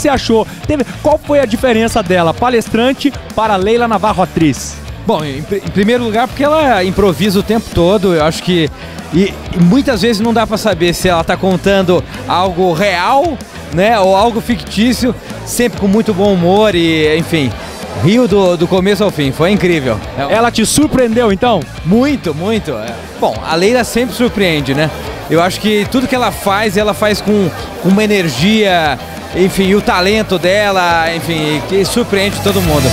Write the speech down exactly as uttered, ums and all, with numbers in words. você achou? Teve... Qual foi a diferença dela, palestrante, para Leila Navarro, atriz? Bom, em, em primeiro lugar, porque ela improvisa o tempo todo, eu acho que... E, e muitas vezes não dá para saber se ela tá contando algo real, né, ou algo fictício, sempre com muito bom humor e, enfim... Rio do, do começo ao fim, foi incrível. Ela te surpreendeu então? Muito, muito. Bom, a Leila sempre surpreende, né? Eu acho que tudo que ela faz, ela faz com, com uma energia, enfim, e o talento dela, enfim, que surpreende todo mundo.